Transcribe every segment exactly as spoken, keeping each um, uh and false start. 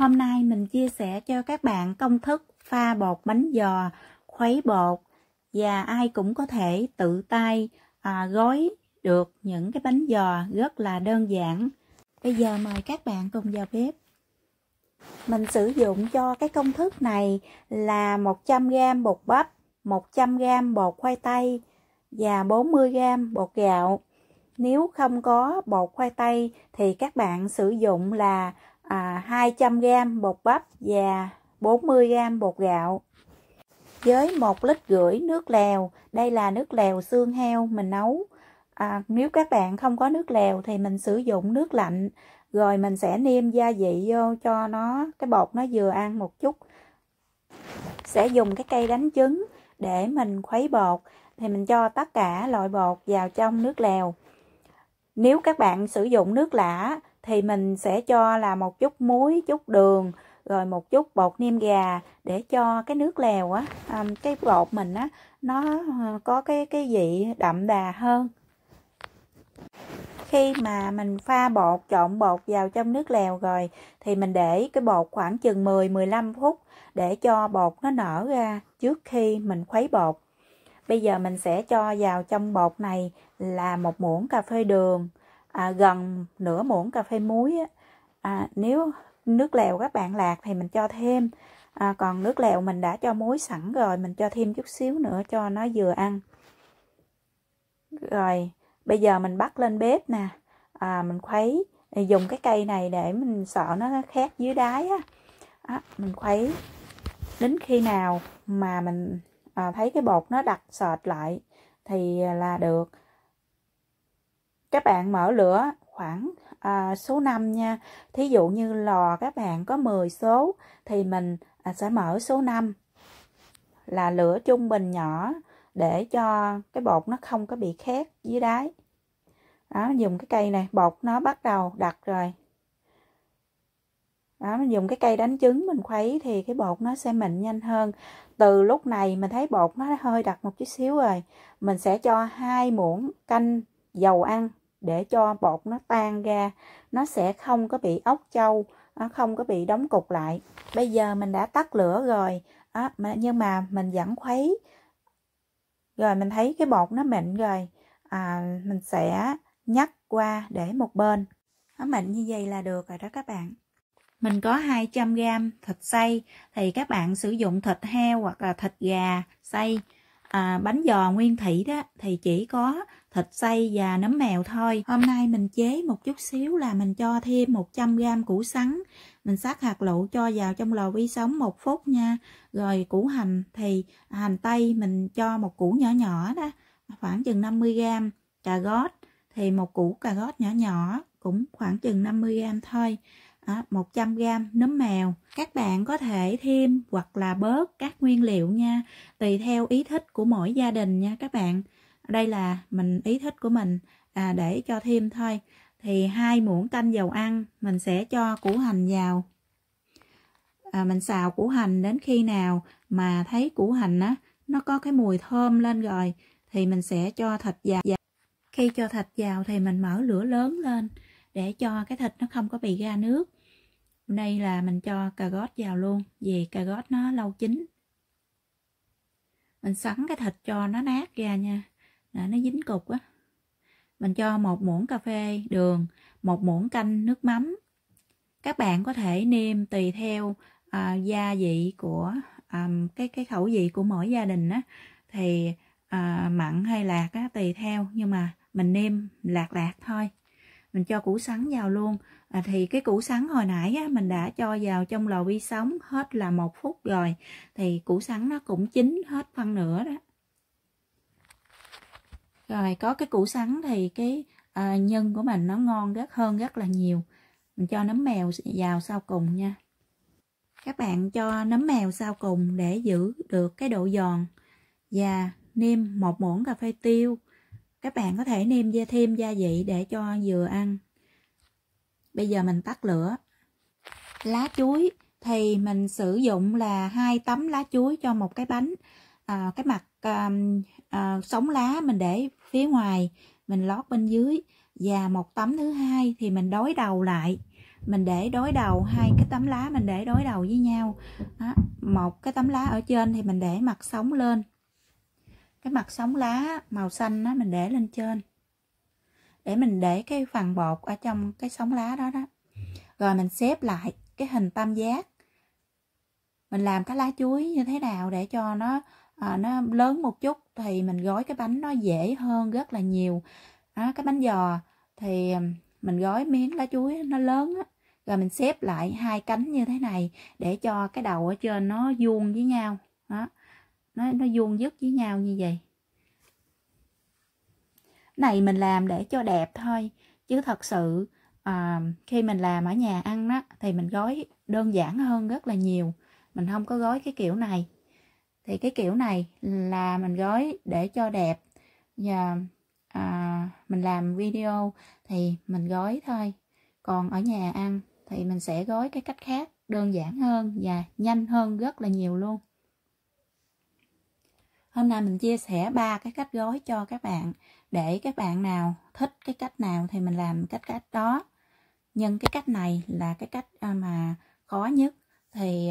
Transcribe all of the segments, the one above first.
Hôm nay mình chia sẻ cho các bạn công thức pha bột bánh giò, khuấy bột, và ai cũng có thể tự tay à, gói được những cái bánh giò rất là đơn giản. Bây giờ mời các bạn cùng vào bếp. Mình sử dụng cho cái công thức này là một trăm gam bột bắp, một trăm gam bột khoai tây và bốn mươi gam bột gạo. Nếu không có bột khoai tây thì các bạn sử dụng là à, hai trăm gam bột bắp và bốn mươi gam bột gạo. Với một lít rưỡi nước lèo, đây là nước lèo xương heo mình nấu. À, nếu các bạn không có nước lèo thì mình sử dụng nước lạnh. Rồi mình sẽ nêm gia vị vô cho nó, cái bột nó vừa ăn một chút. Sẽ dùng cái cây đánh trứng để mình khuấy bột. Thì mình cho tất cả loại bột vào trong nước lèo. Nếu các bạn sử dụng nước lã thì mình sẽ cho là một chút muối, chút đường, rồi một chút bột nêm gà để cho cái nước lèo á, cái bột mình á, nó có cái cái vị đậm đà hơn. Khi mà mình pha bột, trộn bột vào trong nước lèo rồi thì mình để cái bột khoảng chừng mười mười lăm phút để cho bột nó nở ra trước khi mình khuấy bột. Bây giờ mình sẽ cho vào trong bột này là một muỗng cà phê đường, à, gần nửa muỗng cà phê muối. À, nếu nước lèo các bạn lạc thì mình cho thêm, à, còn nước lèo mình đã cho muối sẵn rồi, mình cho thêm chút xíu nữa cho nó vừa ăn. Rồi bây giờ mình bắt lên bếp nè, à, mình khuấy, dùng cái cây này để mình sợ nó khét dưới đáy á. À, mình khuấy đến khi nào mà mình à, thấy cái bột nó đặc sệt lại thì là được. Các bạn mở lửa khoảng à, số năm nha. Thí dụ như lò các bạn có mười số thì mình à, sẽ mở số năm là lửa trung bình nhỏ để cho cái bột nó không có bị khét dưới đáy. Đó, dùng cái cây này, bột nó bắt đầu đặc rồi. Đó, mình dùng cái cây đánh trứng mình khuấy thì cái bột nó sẽ mịn nhanh hơn. Từ lúc này mình thấy bột nó hơi đặc một chút xíu rồi, mình sẽ cho hai muỗng canh dầu ăn để cho bột nó tan ra, nó sẽ không có bị ốc trâu, nó không có bị đóng cục lại. Bây giờ mình đã tắt lửa rồi, đó, nhưng mà mình vẫn khuấy. Rồi mình thấy cái bột nó mịn rồi, à, mình sẽ nhắc qua để một bên. Nó mịn như vậy là được rồi đó các bạn. Mình có hai trăm gam thịt xay, thì các bạn sử dụng thịt heo hoặc là thịt gà xay. À, bánh giò nguyên thủy đó thì chỉ có thịt xay và nấm mèo thôi. Hôm nay mình chế một chút xíu là mình cho thêm một trăm gam củ sắn. Mình xắt hạt lựu cho vào trong lò vi sóng một phút nha. Rồi củ hành thì hành tây mình cho một củ nhỏ nhỏ đó, khoảng chừng năm mươi gam. Cà gót thì một củ cà gót nhỏ nhỏ cũng khoảng chừng năm mươi gam thôi. À, một trăm gam nấm mèo. Các bạn có thể thêm hoặc là bớt các nguyên liệu nha, tùy theo ý thích của mỗi gia đình nha các bạn. Đây là mình ý thích của mình, à, để cho thêm thôi. Thì hai muỗng canh dầu ăn mình sẽ cho củ hành vào. À, mình xào củ hành đến khi nào mà thấy củ hành á, nó có cái mùi thơm lên rồi thì mình sẽ cho thịt vào. Khi cho thịt vào thì mình mở lửa lớn lên để cho cái thịt nó không có bị ra nước. Đây là mình cho cà gót vào luôn, vì cà gót nó lâu chín. Mình sắn cái thịt cho nó nát ra nha, để nó dính cục á. Mình cho một muỗng cà phê đường, một muỗng canh nước mắm. Các bạn có thể nêm tùy theo à, gia vị của à, cái cái khẩu vị của mỗi gia đình á, thì à, mặn hay lạc á tùy theo, nhưng mà mình nêm lạc lạc thôi. Mình cho củ sắn vào luôn. À, thì cái củ sắn hồi nãy á, mình đã cho vào trong lò vi sóng hết là một phút rồi, thì củ sắn nó cũng chín hết phân nửa đó. Rồi có cái củ sắn thì cái à, nhân của mình nó ngon rất hơn rất là nhiều. Mình cho nấm mèo vào sau cùng nha. Các bạn cho nấm mèo sau cùng để giữ được cái độ giòn. Và nêm một muỗng cà phê tiêu. Các bạn có thể nêm thêm gia vị để cho vừa ăn. Bây giờ mình tắt lửa. Lá chuối thì mình sử dụng là hai tấm lá chuối cho một cái bánh. À, cái mặt à, à, sống lá mình để phía ngoài, mình lót bên dưới. Và một tấm thứ hai thì mình đối đầu lại mình để đối đầu hai cái tấm lá, mình để đối đầu với nhau đó. Một cái tấm lá ở trên thì mình để mặt sống lên, cái mặt sống lá màu xanh đó mình để lên trên để mình để cái phần bột ở trong cái sống lá đó đó. Rồi mình xếp lại cái hình tam giác, mình làm cái lá chuối như thế nào để cho nó à, nó lớn một chút thì mình gói cái bánh nó dễ hơn rất là nhiều đó. Cái bánh giò thì mình gói miếng lá chuối nó lớn á, rồi mình xếp lại hai cánh như thế này để cho cái đầu ở trên nó vuông với nhau đó, nó nó vuông dứt với nhau như vậy. Này mình làm để cho đẹp thôi, chứ thật sự à, khi mình làm ở nhà ăn đó thì mình gói đơn giản hơn rất là nhiều, mình không có gói cái kiểu này. Thì cái kiểu này là mình gói để cho đẹp và à, mình làm video thì mình gói thôi, còn ở nhà ăn thì mình sẽ gói cái cách khác đơn giản hơn và nhanh hơn rất là nhiều luôn. Hôm nay mình chia sẻ ba cái cách gói cho các bạn, để các bạn nào thích cái cách nào thì mình làm cách cách đó. Nhưng cái cách này là cái cách mà khó nhất, thì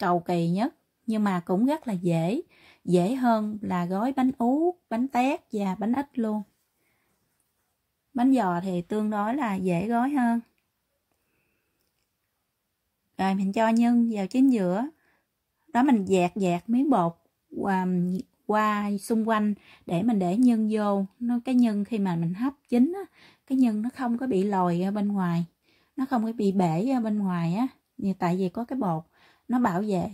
cầu kỳ nhất, nhưng mà cũng rất là dễ, dễ hơn là gói bánh ú, bánh tét và bánh ít luôn. Bánh giò thì tương đối là dễ gói hơn. Rồi mình cho nhân vào chính giữa đó, mình dẹt dẹt miếng bột qua, qua xung quanh để mình để nhân vô. Nó cái nhân khi mà mình hấp chín á, cái nhân nó không có bị lồi ra bên ngoài, nó không có bị bể ra bên ngoài á, tại vì có cái bột nó bảo vệ.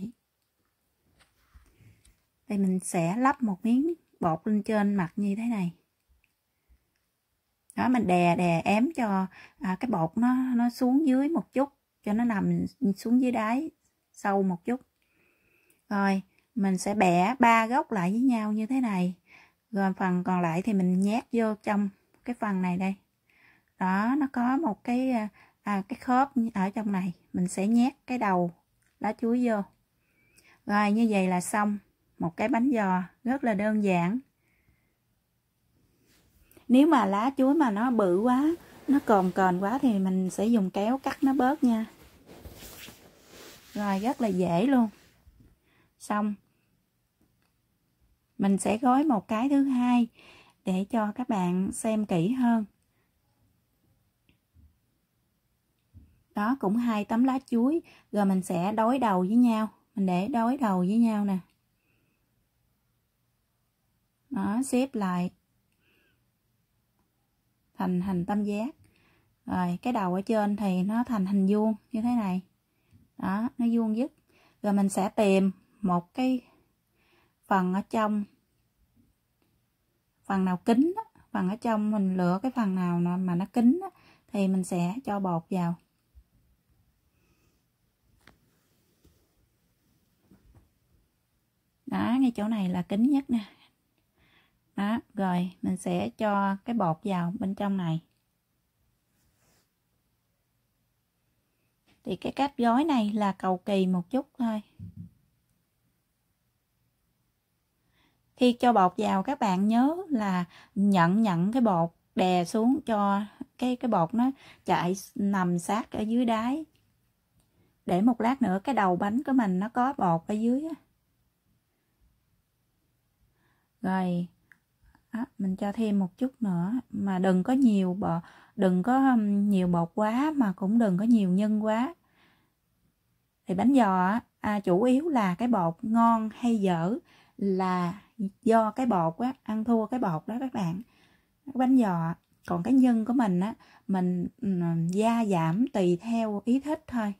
Thì mình sẽ lắp một miếng bột lên trên mặt như thế này đó, mình đè đè ém cho à, cái bột nó nó xuống dưới một chút, cho nó nằm xuống dưới đáy sâu một chút. Rồi mình sẽ bẻ ba góc lại với nhau như thế này, rồi phần còn lại thì mình nhét vô trong cái phần này đây đó. Nó có một cái à, cái khớp ở trong này, mình sẽ nhét cái đầu lá chuối vô. Rồi như vậy là xong một cái bánh giò rất là đơn giản. Nếu mà lá chuối mà nó bự quá, nó cồn cồn quá thì mình sẽ dùng kéo cắt nó bớt nha. Rồi rất là dễ luôn. Xong mình sẽ gói một cái thứ hai để cho các bạn xem kỹ hơn. Đó, cũng hai tấm lá chuối, rồi mình sẽ đối đầu với nhau, mình để đối đầu với nhau nè. Đó, xếp lại thành hình tam giác. Rồi cái đầu ở trên thì nó thành hình vuông như thế này đó, nó vuông dứt. Rồi mình sẽ tìm một cái phần ở trong, phần nào kín đó, phần ở trong mình lựa cái phần nào mà nó kín đó, thì mình sẽ cho bột vào. Đó, ngay chỗ này là kín nhất nè. Đó, rồi mình sẽ cho cái bột vào bên trong này. Thì cái cách gói này là cầu kỳ một chút thôi. Khi cho bột vào các bạn nhớ là nhận nhận cái bột, đè xuống cho cái cái bột nó chạy nằm sát ở dưới đáy, để một lát nữa cái đầu bánh của mình nó có bột ở dưới. Rồi đó, mình cho thêm một chút nữa, mà đừng có nhiều bột, đừng có nhiều bột quá, mà cũng đừng có nhiều nhân quá. Thì bánh giò à, chủ yếu là cái bột ngon hay dở là do cái bột á, ăn thua cái bột đó các bạn. Bánh giò còn cái nhân của mình á, mình gia giảm tùy theo ý thích thôi.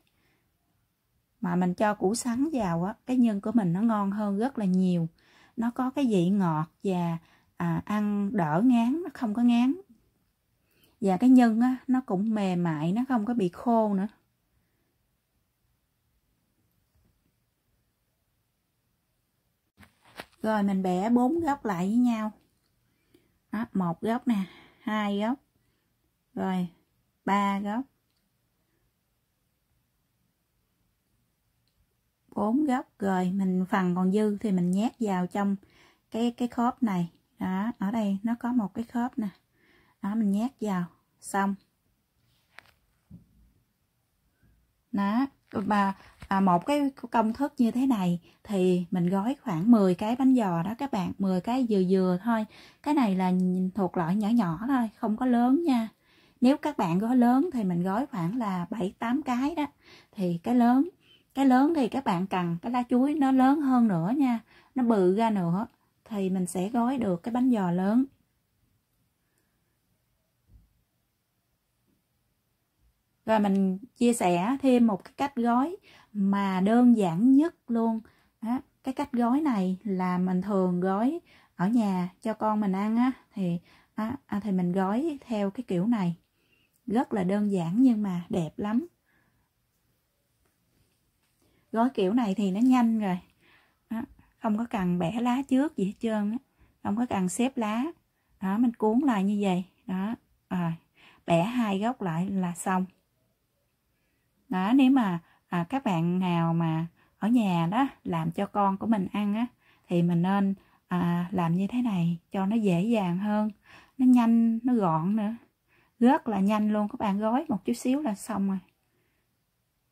Mà mình cho củ sắn vào á, cái nhân của mình nó ngon hơn rất là nhiều, nó có cái vị ngọt và à, ăn đỡ ngán, nó không có ngán, và cái nhân á, nó cũng mềm mại, nó không có bị khô nữa. Rồi mình bẻ bốn góc lại với nhau đó, một góc nè, hai góc, rồi ba góc, bốn góc. Rồi mình phần còn dư thì mình nhét vào trong cái cái khớp này đó, ở đây nó có một cái khớp nè đó, mình nhét vào. Xong Đó. Và à, một cái công thức như thế này thì mình gói khoảng mười cái bánh giò đó các bạn, mười cái dừa dừa thôi. Cái này là thuộc loại nhỏ nhỏ thôi, không có lớn nha. Nếu các bạn gói lớn thì mình gói khoảng là bảy tám cái đó. Thì cái lớn, cái lớn thì các bạn cần cái lá chuối nó lớn hơn nữa nha, nó bự ra nữa thì mình sẽ gói được cái bánh giò lớn. Và mình chia sẻ thêm một cái cách gói mà đơn giản nhất luôn. Đó, cái cách gói này là mình thường gói ở nhà cho con mình ăn á, thì á, thì mình gói theo cái kiểu này. Rất là đơn giản nhưng mà đẹp lắm. Gói kiểu này thì nó nhanh rồi. Đó, không có cần bẻ lá trước gì hết trơn á, không có cần xếp lá. Đó, mình cuốn lại như vậy. Đó, rồi, bẻ hai góc lại là xong. Đó, nếu mà à, các bạn nào mà ở nhà đó làm cho con của mình ăn á, thì mình nên à, làm như thế này cho nó dễ dàng hơn, nó nhanh, nó gọn nữa, rất là nhanh luôn. Các bạn gói một chút xíu là xong rồi,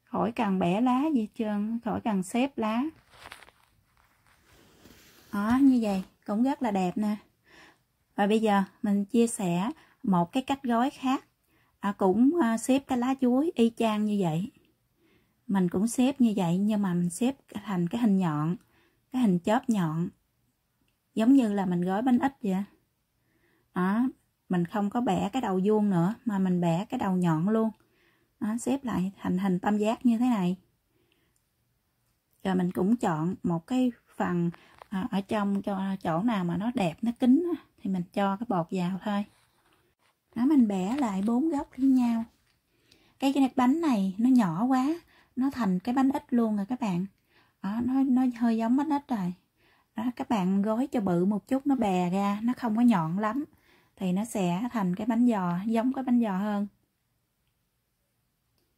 khỏi cần bẻ lá gì hết trơn, khỏi cần xếp lá. Đó, như vậy cũng rất là đẹp nè. Và bây giờ mình chia sẻ một cái cách gói khác. À, cũng xếp cái lá chuối y chang như vậy, mình cũng xếp như vậy nhưng mà mình xếp thành cái hình nhọn, cái hình chớp nhọn, giống như là mình gói bánh ít vậy đó. Mình không có bẻ cái đầu vuông nữa mà mình bẻ cái đầu nhọn luôn đó, xếp lại thành hình tam giác như thế này. Rồi mình cũng chọn một cái phần à, ở trong cho chỗ nào mà nó đẹp, nó kín thì mình cho cái bột vào thôi. Đó, mình bẻ lại bốn góc với nhau. Cái cái bánh này nó nhỏ quá, nó thành cái bánh ít luôn rồi các bạn. Đó, nó nó hơi giống bánh ít rồi. Đó, các bạn gói cho bự một chút, nó bè ra, nó không có nhọn lắm thì nó sẽ thành cái bánh giò, giống cái bánh giò hơn.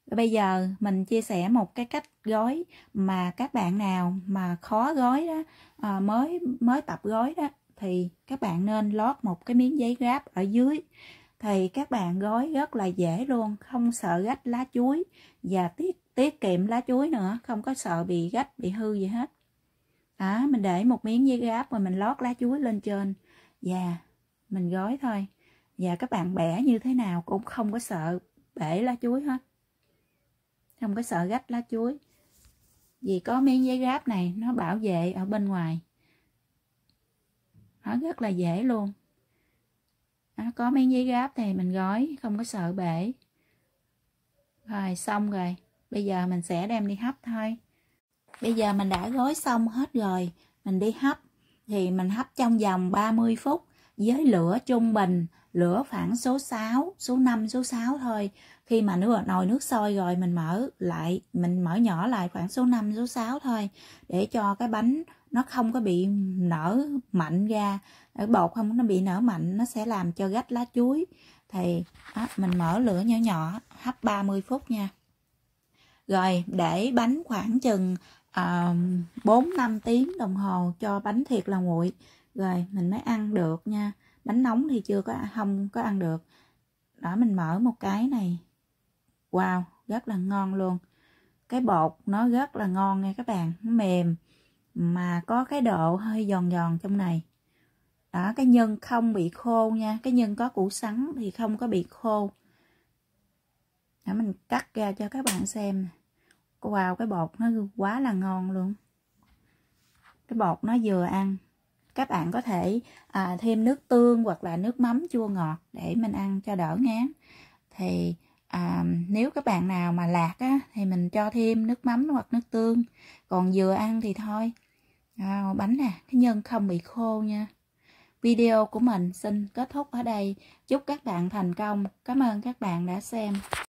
Bây giờ mình chia sẻ một cái cách gói mà các bạn nào mà khó gói đó, à, mới mới tập gói đó, thì các bạn nên lót một cái miếng giấy ráp ở dưới. Thì các bạn gói rất là dễ luôn, không sợ rách lá chuối và tiết tiết kiệm lá chuối nữa, không có sợ bị rách, bị hư gì hết. Đó, mình để một miếng giấy ráp rồi mình lót lá chuối lên trên và mình gói thôi. Và các bạn bẻ như thế nào cũng không có sợ bể lá chuối hết, không có sợ rách lá chuối, vì có miếng giấy ráp này nó bảo vệ ở bên ngoài. Nó rất là dễ luôn. Đó, có miếng giấy ráp thì mình gói không có sợ bể. Rồi xong rồi, bây giờ mình sẽ đem đi hấp thôi. Bây giờ mình đã gói xong hết rồi, mình đi hấp. Thì mình hấp trong vòng ba mươi phút với lửa trung bình, lửa khoảng số sáu, số năm, số sáu thôi. Khi mà nước, nồi nước sôi rồi mình mở lại, mình mở nhỏ lại khoảng số năm, số sáu thôi, để cho cái bánh nó không có bị nở mạnh ra, cái bột không nó bị nở mạnh, nó sẽ làm cho rách lá chuối. Thì đó, mình mở lửa nhỏ nhỏ, hấp ba mươi phút nha. Rồi để bánh khoảng chừng uh, bốn năm tiếng đồng hồ cho bánh thiệt là nguội rồi mình mới ăn được nha. Bánh nóng thì chưa có, không có ăn được. Đó, mình mở một cái này. Wow, rất là ngon luôn. Cái bột nó rất là ngon nha các bạn, nó mềm mà có cái độ hơi giòn giòn trong này. Đó, cái nhân không bị khô nha, cái nhân có củ sắn thì không có bị khô. Đó, mình cắt ra cho các bạn xem. Wow, cái bột nó quá là ngon luôn. Cái bột nó vừa ăn. Các bạn có thể à, thêm nước tương hoặc là nước mắm chua ngọt để mình ăn cho đỡ ngán. Thì à, nếu các bạn nào mà lạc á, thì mình cho thêm nước mắm hoặc nước tương. Còn vừa ăn thì thôi. À, bánh nè, cái nhân không bị khô nha. Video của mình xin kết thúc ở đây. Chúc các bạn thành công. Cảm ơn các bạn đã xem.